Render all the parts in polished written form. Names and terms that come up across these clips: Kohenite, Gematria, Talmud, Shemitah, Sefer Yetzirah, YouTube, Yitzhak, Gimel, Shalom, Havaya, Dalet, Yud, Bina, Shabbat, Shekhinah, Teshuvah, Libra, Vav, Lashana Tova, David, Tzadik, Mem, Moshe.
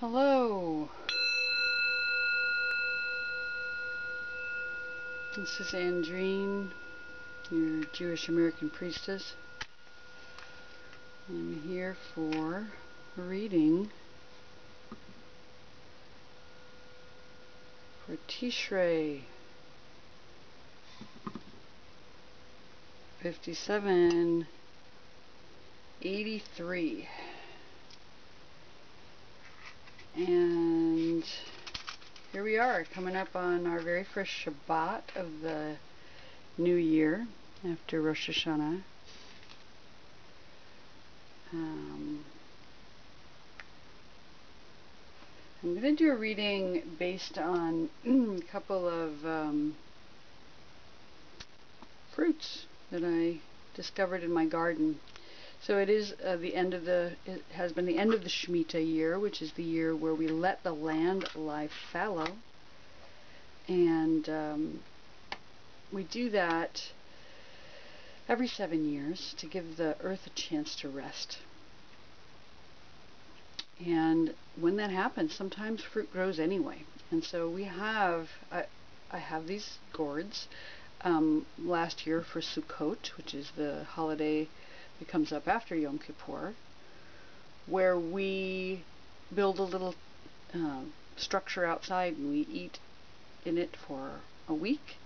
Hello. This is Andreen, your Jewish American priestess. I'm here for a reading for Tishrei 5783. And here we are, coming up on our very first Shabbat of the new year after Rosh Hashanah. I'm going to do a reading based on a couple of fruits that I discovered in my garden. So it is it has been the end of the Shemitah year, which is the year where we let the land lie fallow. And we do that every 7 years to give the earth a chance to rest. And when that happens, sometimes fruit grows anyway. And so we have, I have these gourds last year for Sukkot, which is the holiday it comes up after Yom Kippur, where we build a little structure outside and we eat in it for a week.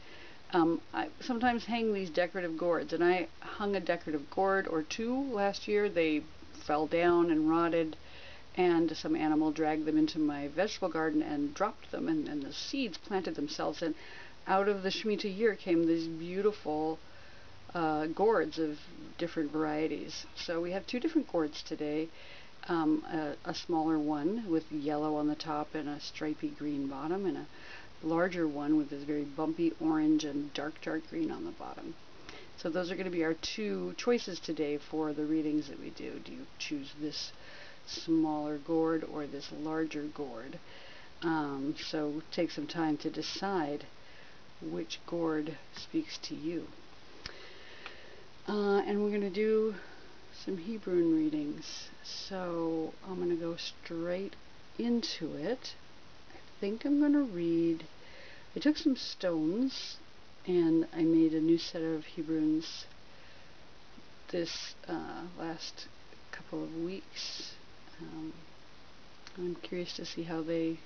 I sometimes hang these decorative gourds, and I hung a decorative gourd or two last year. They fell down and rotted, and some animal dragged them into my vegetable garden and dropped them, and the seeds planted themselves, and out of the Shemitah year came these beautiful gourds of different varieties. So we have two different gourds today, a smaller one with yellow on the top and a stripy green bottom, and a larger one with this very bumpy orange and dark green on the bottom. So those are going to be our two choices today for the readings that we do. Do you choose this smaller gourd or this larger gourd? So take some time to decide which gourd speaks to you. And we're going to do some Hebrunes readings. So I'm going to go straight into it. I think I'm going to read... I took some stones and I made a new set of Hebrunes this last couple of weeks. I'm curious to see how they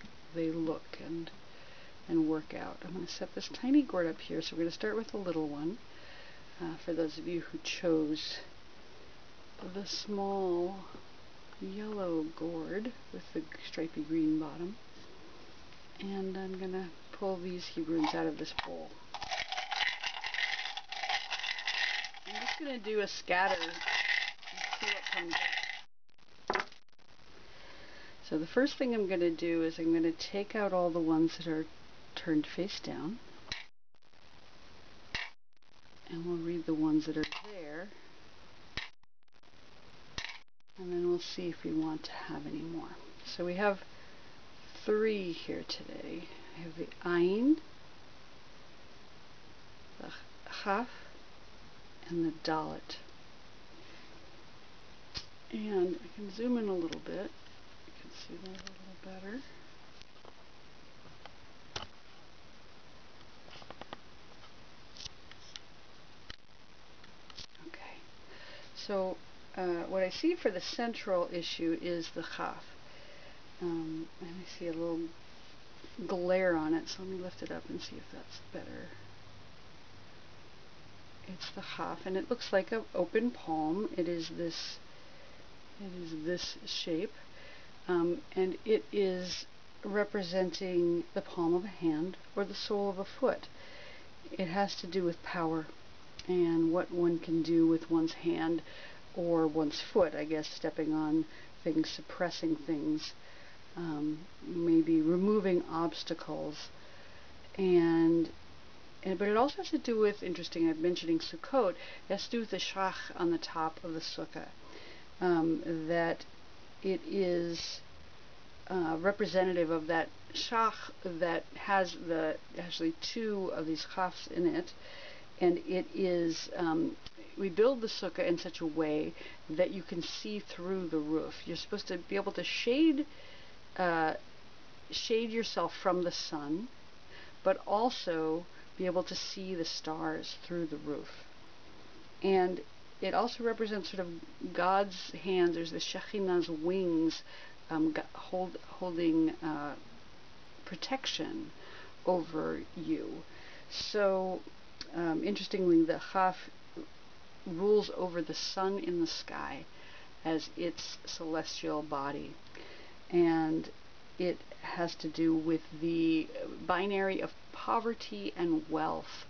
look and work out. I'm going to set this tiny gourd up here, so we're going to start with the little one. For those of you who chose the small yellow gourd with the stripy green bottom. And I'm going to pull these Hebrunes out of this bowl. I'm just going to do a scatter and see what comes up. So the first thing I'm going to do is I'm going to take out all the ones that are turned face down. And we'll read the ones that are there, and then we'll see if we want to have any more. So we have three here today. I have the Ayin, the Chaf, and the Dalet. And I can zoom in a little bit. You can see that a little better. So what I see for the central issue is the Chaf. And I see a little glare on it, so let me lift it up and see if that's better. It's the Chaf, and it looks like an open palm. It is this shape, and it is representing the palm of a hand or the sole of a foot. It has to do with power and what one can do with one's hand or one's foot, I guess, stepping on things, suppressing things, maybe removing obstacles. But it also has to do with, interesting, I'm mentioning Sukkot, it has to do with the shach on the top of the sukkah, that it is representative of that shach that has the actually two of these chafs in it. And it is, we build the sukkah in such a way that you can see through the roof. You're supposed to be able to shade shade yourself from the sun, but also be able to see the stars through the roof. And it also represents sort of God's hands. There's the Shekhinah's wings holding protection over you. So, interestingly, the Chaf rules over the sun in the sky as its celestial body. And it has to do with the binary of poverty and wealth.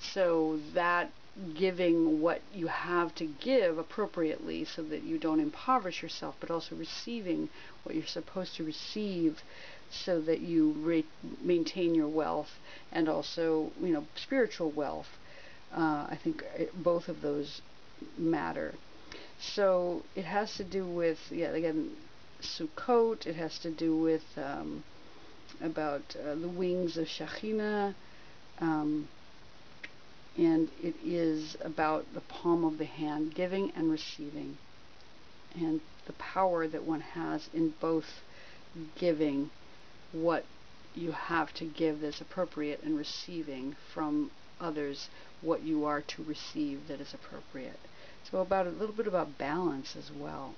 So that giving what you have to give appropriately so that you don't impoverish yourself, but also receiving what you're supposed to receive so that you maintain your wealth and also, you know, spiritual wealth. I think both of those matter. So it has to do with, yeah, again, Sukkot. It has to do with the wings of Shekhinah, and it is about the palm of the hand, giving and receiving, and the power that one has in both giving what you have to give that's appropriate and receiving from others what you are to receive that is appropriate. So about a little bit about balance as well.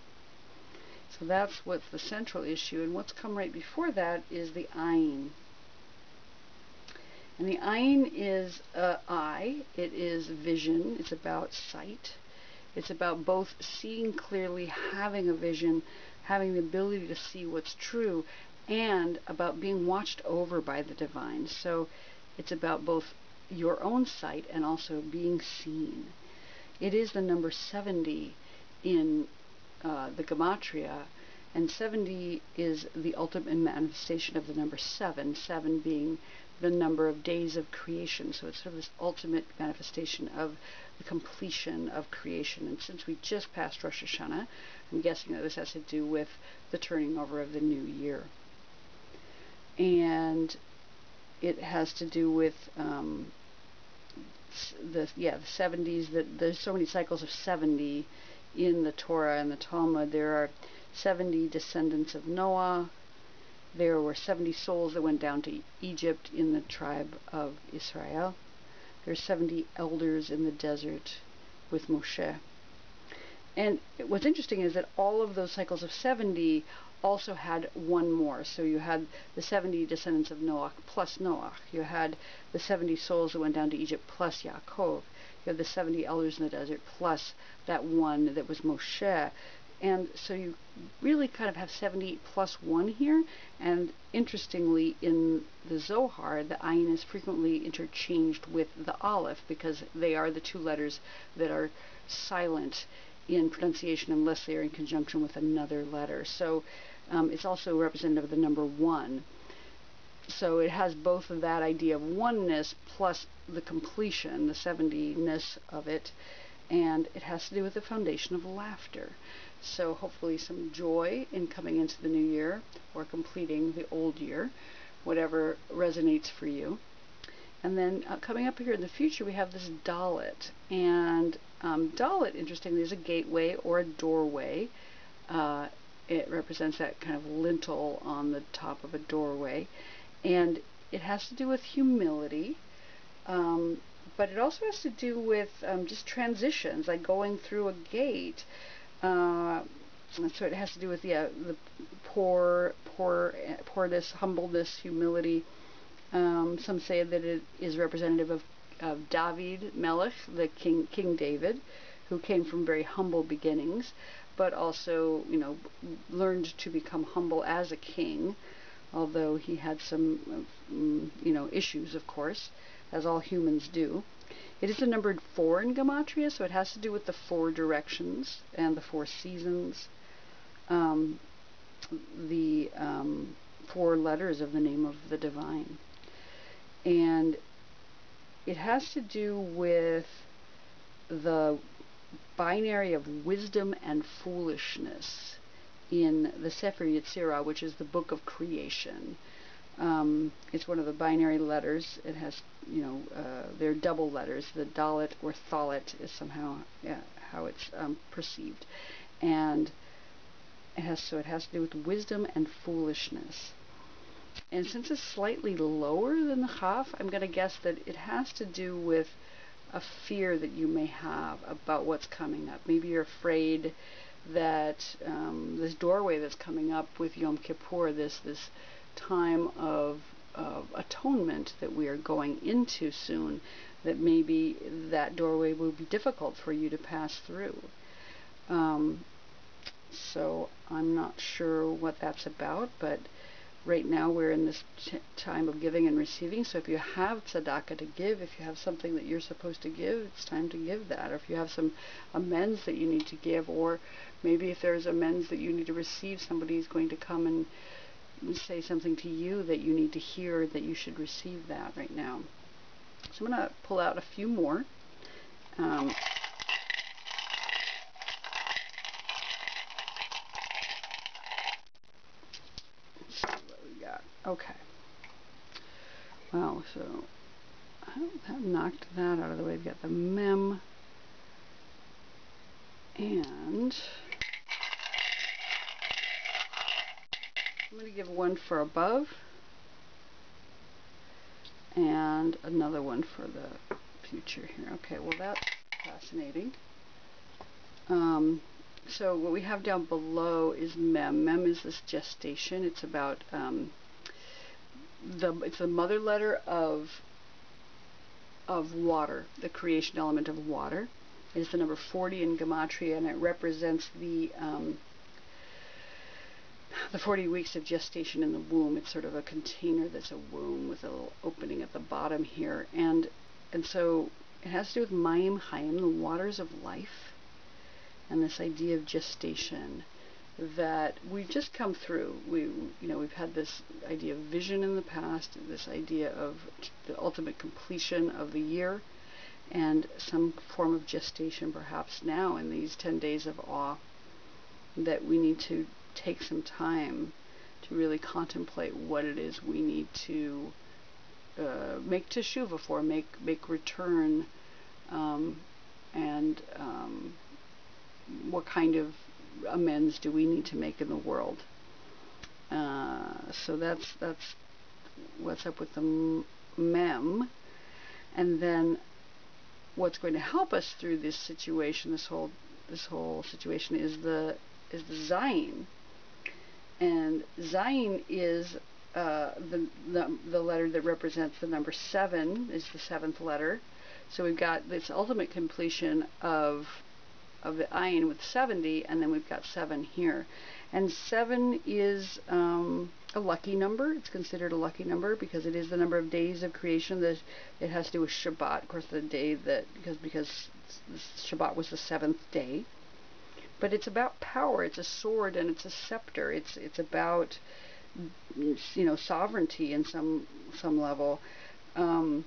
So that's what's the central issue, and what's come right before that is the Ayin. And the Ayin is eye, it is vision, it's about sight, it's about both seeing clearly, having a vision, having the ability to see what's true, and about being watched over by the divine. So it's about both your own sight and also being seen. It is the number 70 in the Gematria, and 70 is the ultimate manifestation of the number 7, 7 being the number of days of creation. So it's sort of this ultimate manifestation of the completion of creation. And since we just passed Rosh Hashanah, I'm guessing that this has to do with the turning over of the new year. And it has to do with the 70s. There's so many cycles of 70 in the Torah and the Talmud. There are 70 descendants of Noah. There were 70 souls that went down to Egypt in the tribe of Israel. There are 70 elders in the desert with Moshe. And what's interesting is that all of those cycles of 70 also had one more. So you had the 70 descendants of Noach plus Noach. You had the 70 souls that went down to Egypt plus Yaakov. You had the 70 elders in the desert plus that one that was Moshe. And so you really kind of have 70 plus 1 here. And interestingly, in the Zohar, the Ayin is frequently interchanged with the Aleph because they are the two letters that are silent in pronunciation unless they are in conjunction with another letter. So it's also representative of the number 1. So it has both of that idea of oneness plus the completion, the 70-ness of it, and it has to do with the foundation of laughter. So hopefully some joy in coming into the new year or completing the old year, whatever resonates for you. And then coming up here in the future, we have this Dalet. And Dalet, interestingly, is a gateway or a doorway. It represents that kind of lintel on the top of a doorway. And it has to do with humility, but it also has to do with just transitions, like going through a gate. So it has to do with the poorness, humbleness, humility. Some say that it is representative of David Melech, the King David, who came from very humble beginnings, but also, you know, learned to become humble as a king, although he had some, you know, issues, of course, as all humans do. It is the number 4 in Gematria, so it has to do with the 4 directions and the 4 seasons, the 4 letters of the name of the divine. And it has to do with the binary of wisdom and foolishness in the Sefer Yetzirah, which is the book of creation. It's one of the binary letters. It has, you know, they're double letters. The Dalet or Thalet is somehow how it's perceived. And it has to do with wisdom and foolishness. And since it's slightly lower than the Chaf, I'm going to guess that it has to do with a fear that you may have about what's coming up. Maybe you're afraid that this doorway that's coming up with Yom Kippur, this time of atonement that we are going into soon, that maybe that doorway will be difficult for you to pass through. So I'm not sure what that's about, but right now we're in this time of giving and receiving, so if you have tzedakah to give, if you have something that you're supposed to give, it's time to give that. Or if you have some amends that you need to give, or maybe if there's amends that you need to receive, somebody's going to come and say something to you that you need to hear, that you should receive that right now. So I'm going to pull out a few more. Okay. Wow, so that knocked that out of the way. We've got the Mem and I'm going to give one for above and another one for the future here. Okay, well that's fascinating. So what we have down below is Mem. Mem is this gestation. It's about it's the mother letter of water. The creation element of water is the number 40 in Gematria, and it represents the 40 weeks of gestation in the womb. It's sort of a container that's a womb with a little opening at the bottom here, and so it has to do with Mayim Chaim, the waters of life, and this idea of gestation that we've just come through. We've had this idea of vision in the past, this idea of the ultimate completion of the year, and some form of gestation perhaps now in these 10 days of awe, that we need to take some time to really contemplate what it is we need to make Teshuvah for, make return, and what kind of amends do we need to make in the world. So that's what's up with the Mem. And then what's going to help us through this situation, this whole situation, is the Zayin. And Zayin is the letter that represents the number 7, is the 7th letter. So we've got this ultimate completion of the Ayin with 70, and then we've got 7 here. And 7 is a lucky number. It's considered a lucky number because it is the number of days of creation. It has to do with Shabbat, of course, the day that, because Shabbat was the 7th day. But it's about power. It's a sword and it's a scepter. It's about, sovereignty in some level. And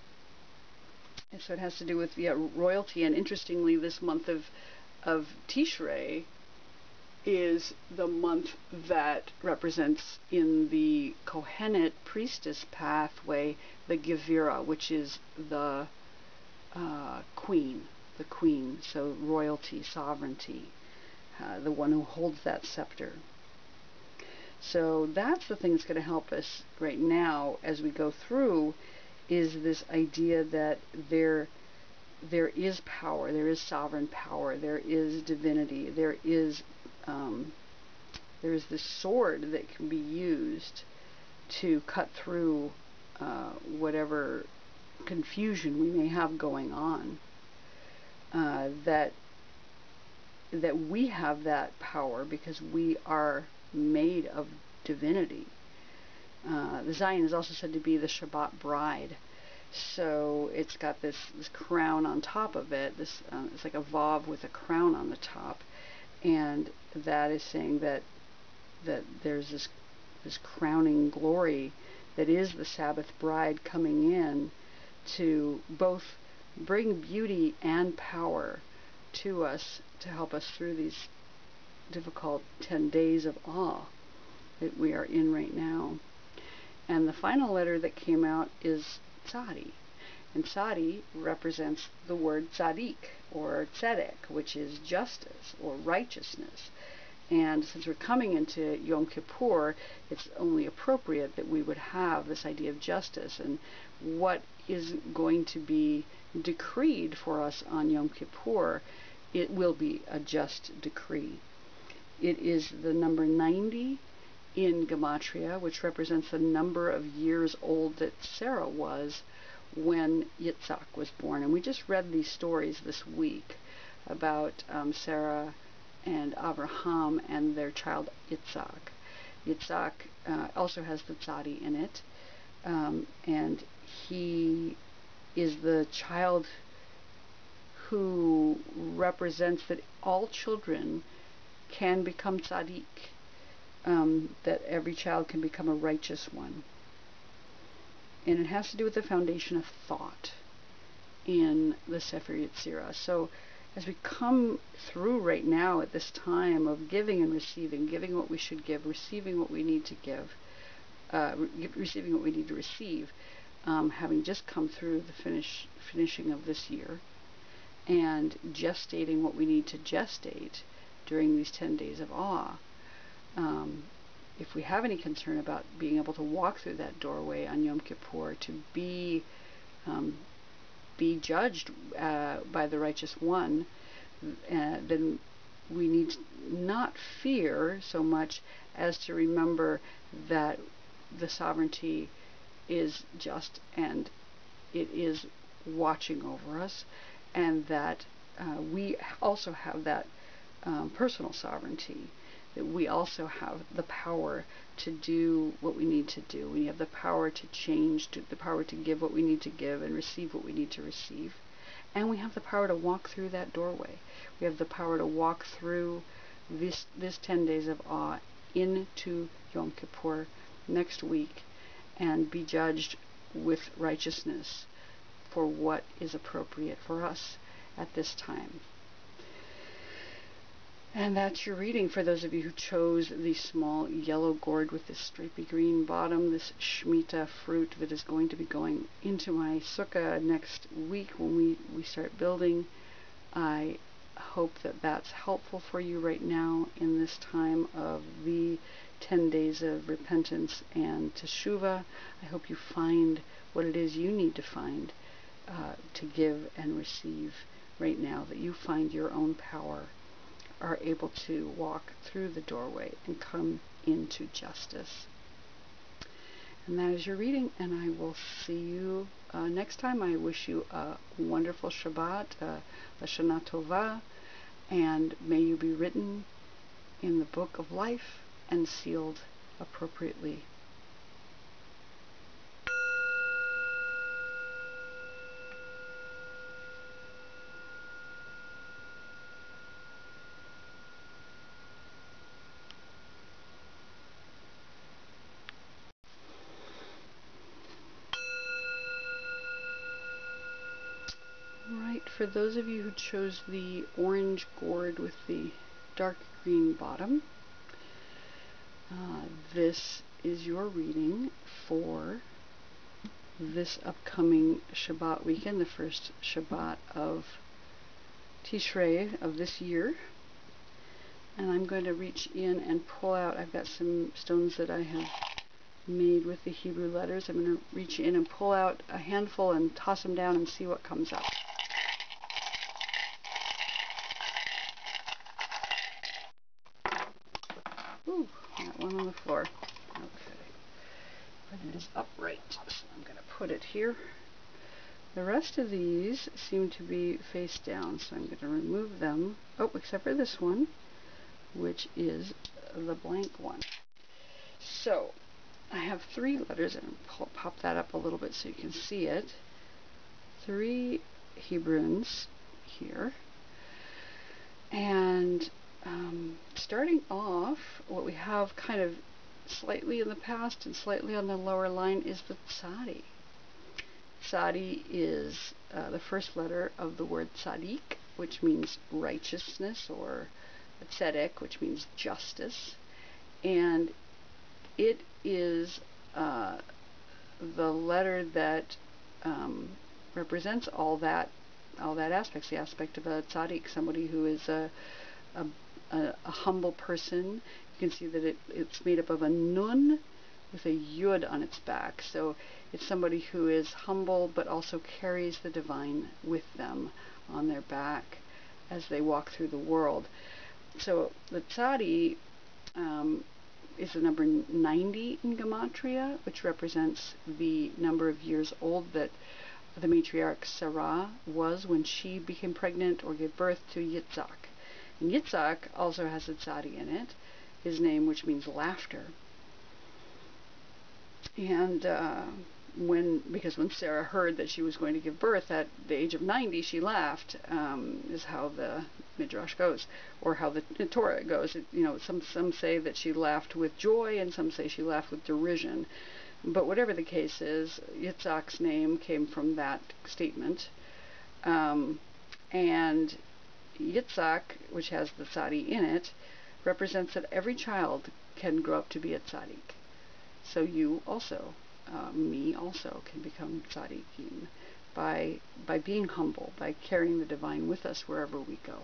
so it has to do with royalty. And interestingly, this month of Tishrei is the month that represents in the Kohenite priestess pathway the Gevira, which is the queen, so royalty, sovereignty, the one who holds that scepter. So that's the thing that's going to help us right now as we go through, is this idea that there is power, there is sovereign power, there is divinity, there is this sword that can be used to cut through whatever confusion we may have going on. That we have that power because we are made of divinity. The Zion is also said to be the Shabbat bride. So it's got this crown on top of it. It's like a Vav with a crown on the top, and that is saying that there's this crowning glory that is the Sabbath bride coming in to both bring beauty and power to us to help us through these difficult 10 days of awe that we are in right now. And the final letter that came out is Tzadi. And Tzadi represents the word Tzadik, or Tzedek, which is justice or righteousness. And since we're coming into Yom Kippur, it's only appropriate that we would have this idea of justice and what is going to be decreed for us on Yom Kippur. It will be a just decree. It is the number 90 in Gematria, which represents the number of years old that Sarah was when Yitzhak was born. And we just read these stories this week about Sarah and Abraham and their child Yitzhak. Yitzhak also has the Tzadi in it, and he is the child who represents that all children can become Tzadik, that every child can become a righteous one. And it has to do with the foundation of thought in the Sefer Yetzirah. So as we come through right now at this time of giving and receiving, giving what we should give, receiving what we need to give, receiving what we need to receive, having just come through the finishing of this year, and gestating what we need to gestate during these 10 days of awe, if we have any concern about being able to walk through that doorway on Yom Kippur to be judged by the righteous one, then we need to not fear so much as to remember that the sovereignty is just and it is watching over us, and that we also have that personal sovereignty, that we also have the power to do what we need to do. We have the power to change, the power to give what we need to give and receive what we need to receive. And we have the power to walk through that doorway. We have the power to walk through this 10 days of awe into Yom Kippur next week and be judged with righteousness for what is appropriate for us at this time. And that's your reading for those of you who chose the small yellow gourd with this stripy green bottom, this Shemitah fruit that is going to be going into my sukkah next week when we start building. I hope that that's helpful for you right now in this time of the 10 days of repentance and Teshuvah. I hope you find what it is you need to find to give and receive right now, that you find your own power, are able to walk through the doorway and come into justice. And that is your reading, and I will see you next time. I wish you a wonderful Shabbat, Lashana Tova, and may you be written in the book of life and sealed appropriately. For those of you who chose the orange gourd with the dark green bottom, this is your reading for this upcoming Shabbat weekend, the first Shabbat of Tishrei of this year. And I'm going to reach in and pull out, I've got some stones that I have made with the Hebrew letters. I'm going to reach in and pull out a handful and toss them down and see what comes up. One on the floor. Okay. But it is upright, so I'm going to put it here. The rest of these seem to be face down, so I'm going to remove them. Oh, except for this one, which is the blank one. So I have three letters, and I'll pop that up a little bit so you can see it. Three Hebrunes here. And starting off, what we have kind of slightly in the past and slightly on the lower line is the Tzadi. Tzadi is the first letter of the word Tzadik, which means righteousness, or Tzedek, which means justice. And it is the letter that represents all that aspect, the aspect of a Tzadik, somebody who is a a humble person. You can see that it's made up of a nun with a yud on its back. So it's somebody who is humble but also carries the divine with them on their back as they walk through the world. So the Tzadi is the number 90 in Gematria, which represents the number of years old that the matriarch Sarah was when she became pregnant or gave birth to Yitzhak. And Yitzhak also has a Tzadi in it, his name, which means laughter. And because when Sarah heard that she was going to give birth at the age of 90, she laughed, is how the Midrash goes, or how the Torah goes. Some say that she laughed with joy, and some say she laughed with derision. But whatever the case is, Yitzhak's name came from that statement. And Yitzhak, which has the Tzadi in it, represents that every child can grow up to be a Tzadik. So you also, me also, can become tzadikim by being humble, by carrying the divine with us wherever we go.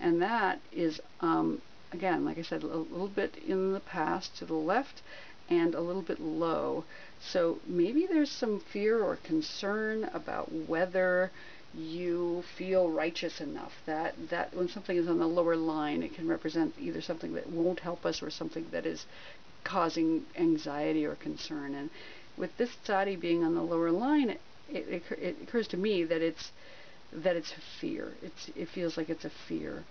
And that is, again, like I said, a little bit in the past to the left and a little bit low. So maybe there's some fear or concern about whether you feel righteous enough. That when something is on the lower line, it can represent either something that won't help us or something that is causing anxiety or concern. And with this Tzadi being on the lower line, it occurs to me that it's a fear. It feels like it's a fear,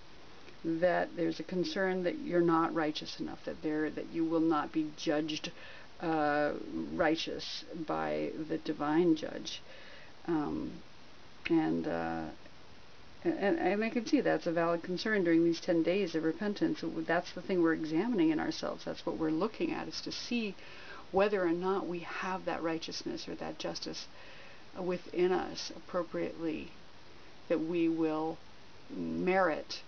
that there's a concern that you're not righteous enough, that you will not be judged righteous by the divine judge, and I can see that's a valid concern during these 10 days of repentance. That's the thing we're examining in ourselves. That's what we're looking at, is to see whether or not we have that righteousness or that justice within us appropriately, that we will merit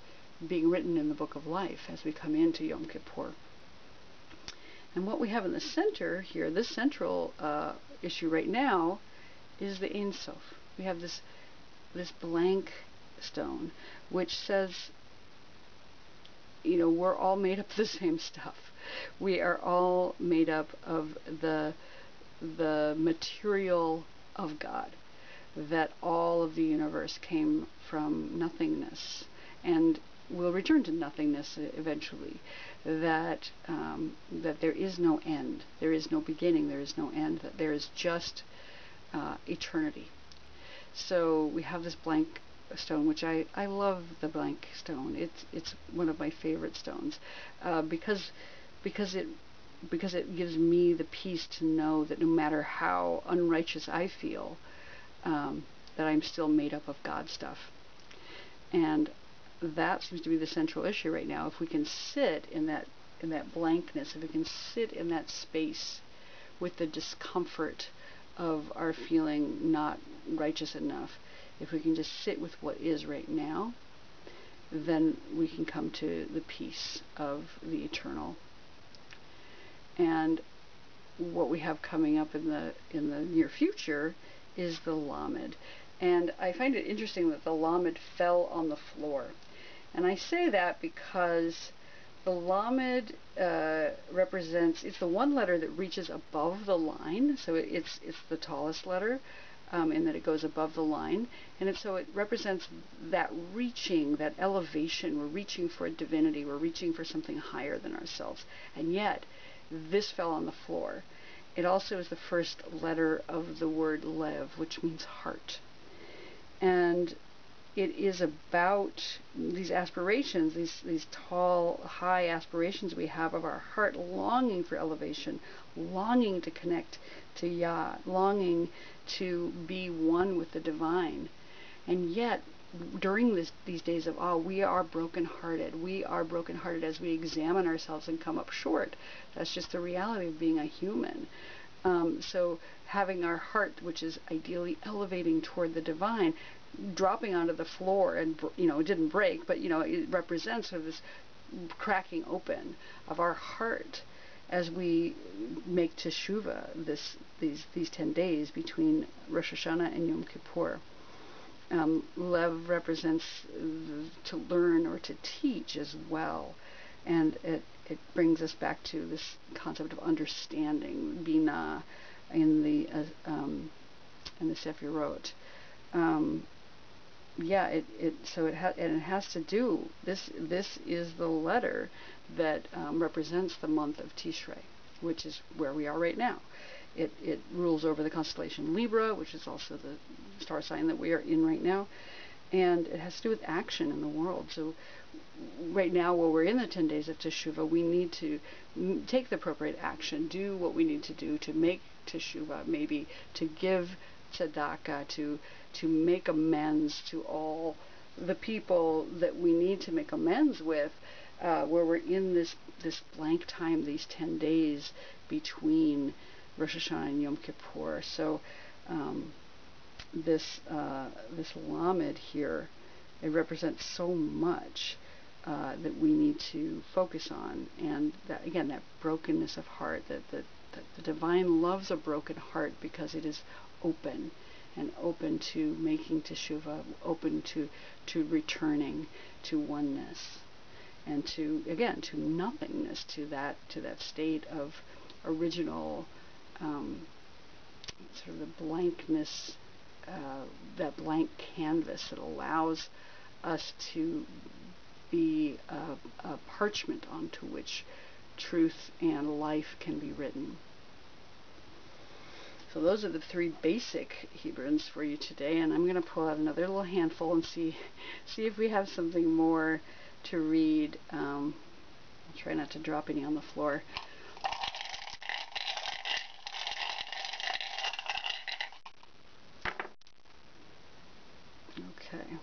being written in the book of life as we come into Yom Kippur. And what we have in the center here, this central issue right now, is the Ein Sof. We have this blank stone, which says, we're all made up of the same stuff. We are all made up of the material of God, that all of the universe came from nothingness and will return to nothingness eventually, that there is no end, there is no beginning, there is no end, that there is just eternity. So we have this blank stone, which I love the blank stone. It's one of my favorite stones, because it gives me the peace to know that no matter how unrighteous I feel, that I'm still made up of God stuff. And that seems to be the central issue right now. If we can sit in that blankness, if we can sit in that space with the discomfort of our feeling not righteous enough, if we can just sit with what is right now, then we can come to the peace of the eternal. And what we have coming up in the near future is the Lamed. And I find it interesting that the Lamed fell on the floor. And I say that because the Lamed represents, it's the one letter that reaches above the line, so it's the tallest letter, in that it goes above the line, and so it represents that reaching, that elevation. We're reaching for a divinity, we're reaching for something higher than ourselves, and yet this fell on the floor. It also is the first letter of the word Lev, which means heart, and it is about these aspirations, these tall, high aspirations we have of our heart, longing for elevation, longing to connect to Yah, longing to be one with the divine. And yet, during these days of awe, we are brokenhearted. We are brokenhearted as we examine ourselves and come up short. That's just the reality of being a human. So having our heart, which is ideally elevating toward the divine, dropping onto the floor, and it didn't break, but it represents sort of this cracking open of our heart as we make Teshuvah these 10 days between Rosh Hashanah and Yom Kippur. Lev represents to learn or to teach as well, and it brings us back to this concept of understanding, Bina, in the Sefirot. Yeah, it has to do. This is the letter that represents the month of Tishrei, which is where we are right now. It rules over the constellation Libra, which is also the star sign that we are in right now, and it has to do with action in the world. So right now, while we're in the 10 days of Teshuvah, we need to take the appropriate action, do what we need to do to make Teshuvah, maybe to give Tzedakah, to make amends to all the people that we need to make amends with, where we're in this blank time, these 10 days between Rosh Hashanah and Yom Kippur. So this Lamed here, it represents so much that we need to focus on, and that, again, that brokenness of heart, that the divine loves a broken heart because it is open, and open to making Teshuvah, open to returning to oneness, and to, again, to nothingness, to that state of original sort of the blankness, that blank canvas that allows us to be a parchment onto which truth and life can be written. So those are the three basic Hebrunes for you today, and I'm going to pull out another little handful and see if we have something more to read. I'll try not to drop any on the floor. Okay.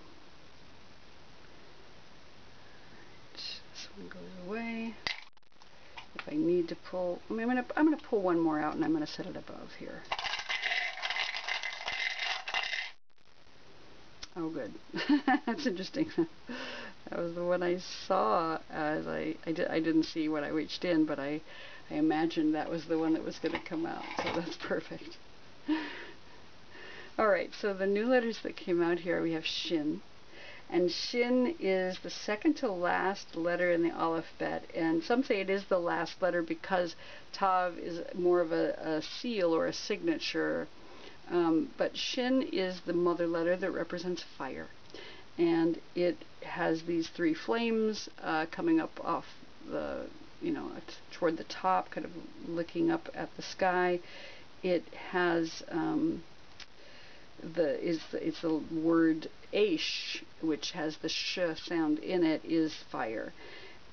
This one goes away. If I need to pull, I mean, I'm gonna pull one more out, and I'm gonna set it above here. Oh, good. That's interesting. That was the one I saw as I didn't see when I reached in, but I imagined that was the one that was gonna come out. So that's perfect. All right, so the new letters that came out here, we have Shin. And Shin is the second to last letter in the alphabet. And some say it is the last letter because Tav is more of a seal or a signature. But Shin is the mother letter that represents fire. And it has these three flames coming up off the, toward the top, kind of looking up at the sky. It has... It's the word Aish, which has the sh sound in it, is fire,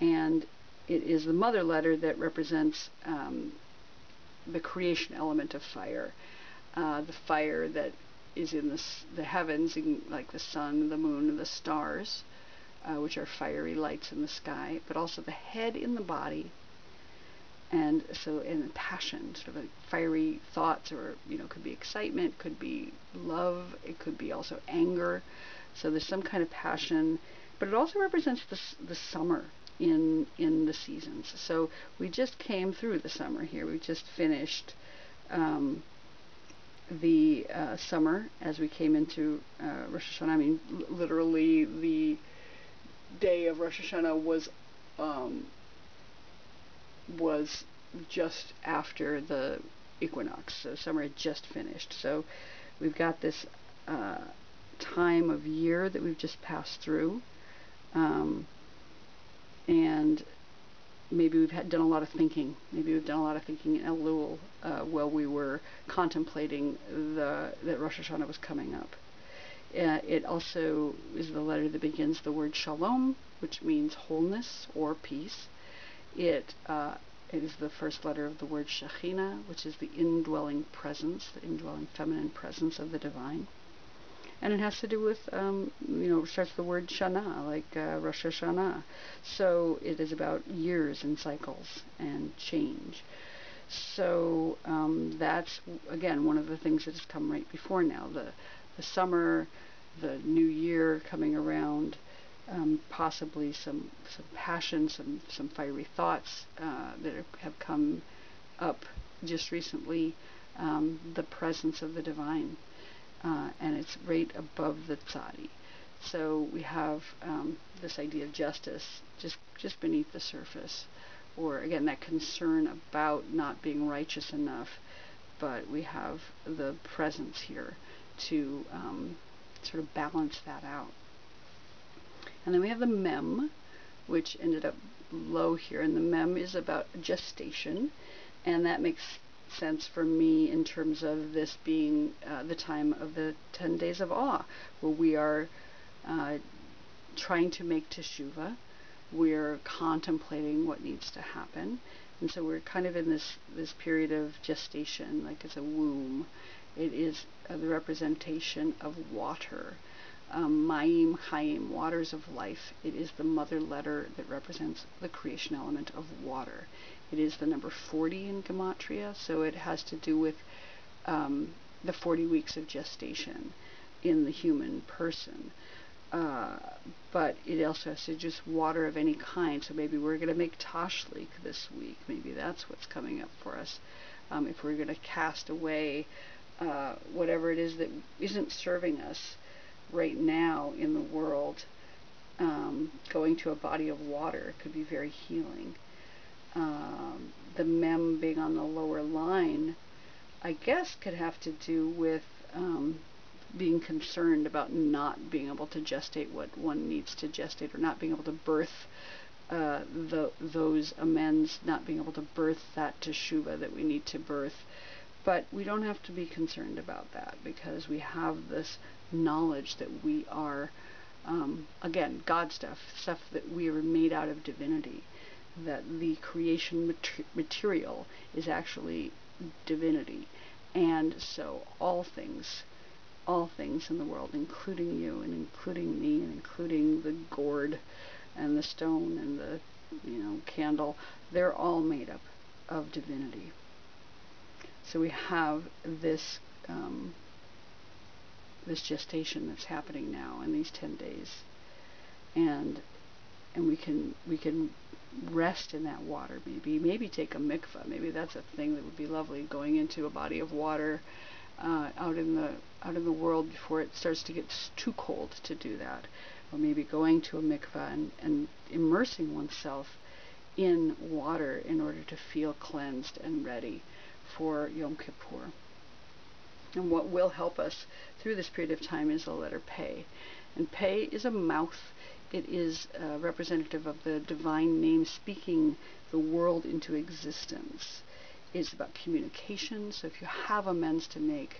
and it is the mother letter that represents the creation element of fire, the fire that is in the heavens, like the sun, the moon, and the stars, which are fiery lights in the sky, but also the head in the body. And so, in passion, sort of like fiery thoughts, or could be excitement, could be love, it could be also anger. So there's some kind of passion, but it also represents the summer in the seasons. So we just came through the summer here. We just finished the summer as we came into Rosh Hashanah. I mean, literally, the day of Rosh Hashanah was just after the equinox, so summer had just finished. So we've got this time of year that we've just passed through, and maybe we've done a lot of thinking. Maybe we've done a lot of thinking in Elul while we were contemplating that Rosh Hashanah was coming up. It also is the letter that begins the word Shalom, which means wholeness or peace. It is the first letter of the word Shekhinah, which is the indwelling presence, the indwelling feminine presence of the divine. And it has to do with, starts the word Shana, like Rosh Hashanah. So it is about years and cycles and change. So that's, again, one of the things that has come right before now, the summer, the new year coming around. Possibly some passion, some fiery thoughts that have come up just recently, the presence of the divine, and it's right above the Tzadi. So we have this idea of justice just beneath the surface, or again that concern about not being righteous enough, but we have the presence here to sort of balance that out. And then we have the Mem, which ended up low here, and the Mem is about gestation, and that makes sense for me in terms of this being the time of the 10 days of awe, where we are trying to make Teshuvah, we're contemplating what needs to happen, and so we're kind of in this period of gestation, like it's a womb. It is the representation of water, Mayim Chaim, waters of life. It is the mother letter that represents the creation element of water. It is the number 40 in Gematria, so it has to do with the 40 weeks of gestation in the human person. But it also has to just water of any kind, so maybe we're going to make tashlik this week. Maybe that's what's coming up for us. If we're going to cast away whatever it is that isn't serving us right now in the world, going to a body of water could be very healing. The Mem being on the lower line, I guess, could have to do with being concerned about not being able to gestate what one needs to gestate, or not being able to birth those amends, not being able to birth that teshuvah that we need to birth. But we don't have to be concerned about that, because we have this knowledge that we are, again, God stuff that we are made out of divinity, that the creation material is actually divinity. And so all things in the world, including you and including me and including the gourd and the stone and the candle, they're all made up of divinity. So we have this this gestation that's happening now in these 10 days, and we can rest in that water. Maybe take a mikvah. Maybe that's a thing that would be lovely, going into a body of water out in the world before it starts to get too cold to do that, or maybe going to a mikvah and immersing oneself in water in order to feel cleansed and ready for Yom Kippur. And what will help us through this period of time is the letter Pei, and Pei is a mouth. It is representative of the divine name speaking the world into existence. It's about communication, so if you have amends to make,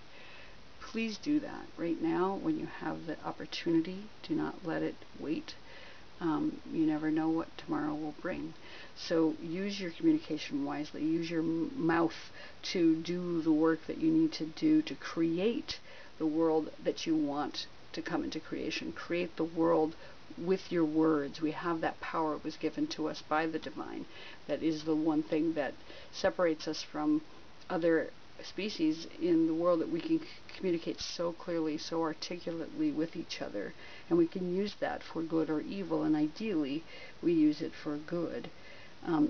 please do that right now when you have the opportunity. Do not let it wait. You never know what tomorrow will bring. So use your communication wisely. Use your mouth to do the work that you need to do to create the world that you want to come into creation. Create the world with your words. We have that power. It was given to us by the divine. That is the one thing that separates us from other species in the world, that we can communicate so clearly, so articulately with each other, and we can use that for good or evil, and ideally we use it for good.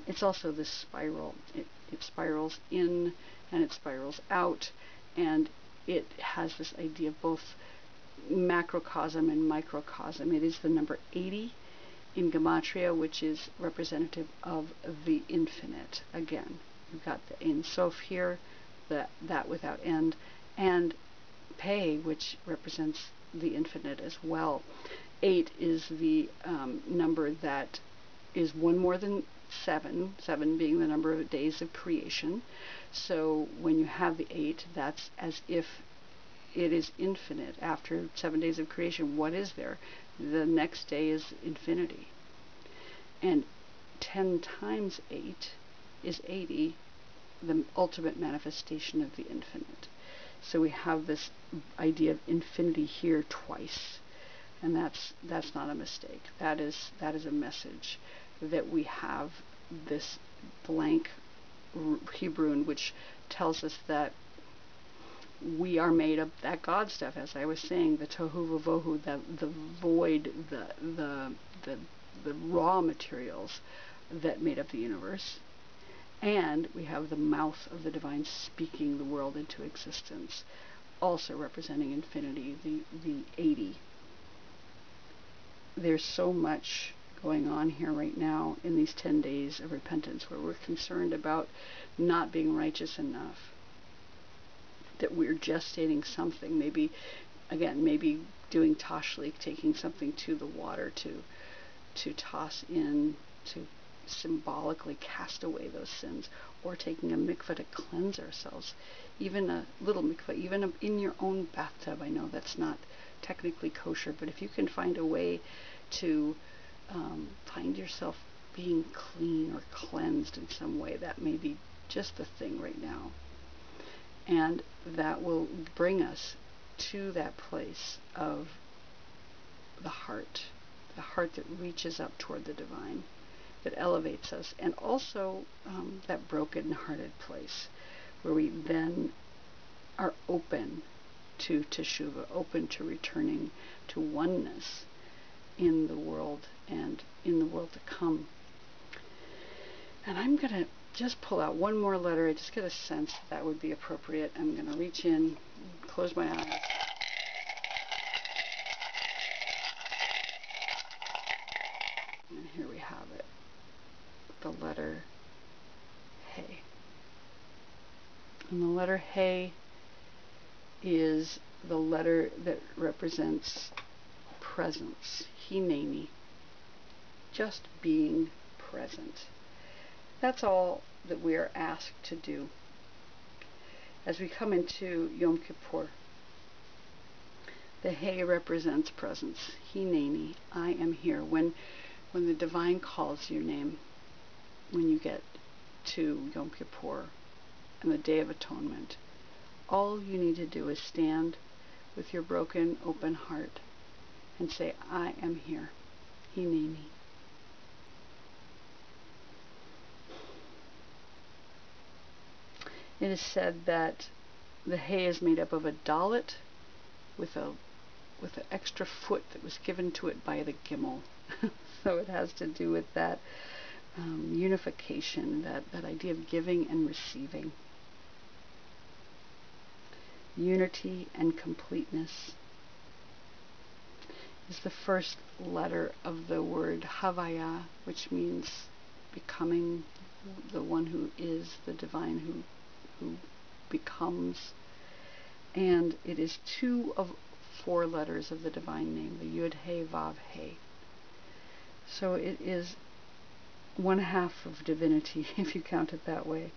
It's also this spiral. It spirals in and it spirals out, and it has this idea of both macrocosm and microcosm. It is the number 80 in Gematria, which is representative of the infinite. Again, you've got the Ein Sof here, that without end, and Pei, which represents the infinite as well. 8 is the number that is one more than 7, 7 being the number of days of creation. So when you have the 8, that's as if it is infinite. After 7 days of creation, what is there? The next day is infinity. And 10 times 8 is 80, the ultimate manifestation of the infinite. So we have this idea of infinity here twice, and that's not a mistake. That is a message that we have, this blank Hebrew, which tells us that we are made of that God stuff, as I was saying, the tohu vavohu, the void, the raw materials that made up the universe. And we have the mouth of the divine speaking the world into existence. also representing infinity, the 80. There's so much going on here right now in these 10 days of repentance, where we're concerned about not being righteous enough, that we're gestating something, maybe doing tashlik, taking something to the water to toss in, to symbolically cast away those sins, or taking a mikvah to cleanse ourselves, even a little mikvah, even in your own bathtub. I know that's not technically kosher, but if you can find a way to find yourself being clean or cleansed in some way, that may be just the thing right now. And that will bring us to that place of the heart that reaches up toward the divine, that elevates us, and also that broken-hearted place where we then are open to Teshuvah, open to returning to oneness in the world and in the world to come. And I'm going to just pull out one more letter. I just get a sense that would be appropriate. I'm going to reach in, close my eyes. And here we have it, the letter Hey. And the letter Hey is the letter that represents presence, Hineni, just being present. That's all that we are asked to do as we come into Yom Kippur. The Hey represents presence, Hineni, I am here. When the divine calls your name, when you get to Yom Kippur and the Day of Atonement, all you need to do is stand with your broken, open heart and say, I am here, Hineni. It is said that the Hay is made up of a Dalet with an extra foot that was given to it by the Gimel. So it has to do with that unification, that idea of giving and receiving. Unity and completeness is the first letter of the word Havaya, which means becoming, the one who is, the divine who becomes. And it is two of four letters of the divine name, the Yud, Hey, Vav, Hey. So it is one half of divinity, if you count it that way.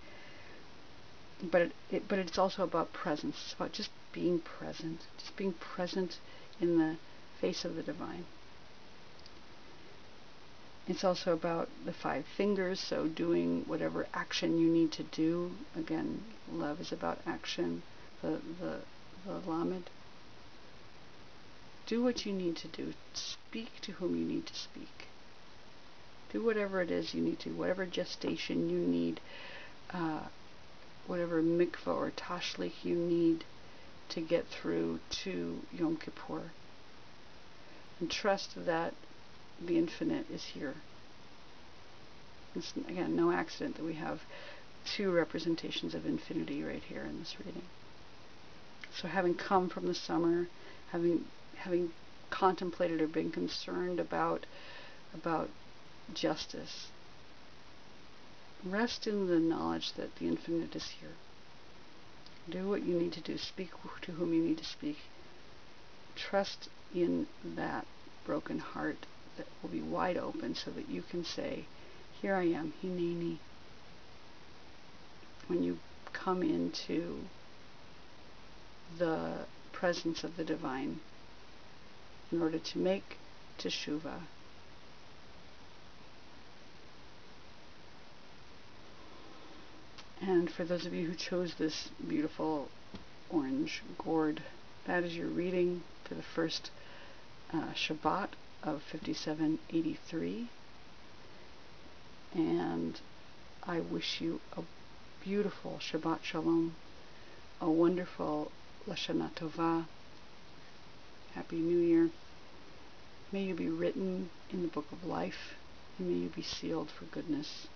But it's also about presence. It's about just being present in the face of the divine. It's also about the five fingers, so doing whatever action you need to do. Again, love is about action, the Lamed. Do what you need to do. Speak to whom you need to speak. Do whatever it is you need to, whatever gestation you need, whatever mikvah or tashlich you need to get through to Yom Kippur. And trust that the infinite is here. It's, again, no accident that we have two representations of infinity right here in this reading. So having come from the summer, having contemplated or been concerned about justice, rest in the knowledge that the infinite is here. Do what you need to do. Speak to whom you need to speak. Trust in that broken heart that will be wide open, so that you can say, here I am, Hineni. When you come into the presence of the divine, in order to make Teshuvah, and for those of you who chose this beautiful orange gourd, that is your reading for the first Shabbat of 5783, and I wish you a beautiful Shabbat Shalom, a wonderful Lashana Tovah, Happy New Year. May you be written in the Book of Life, and may you be sealed for goodness.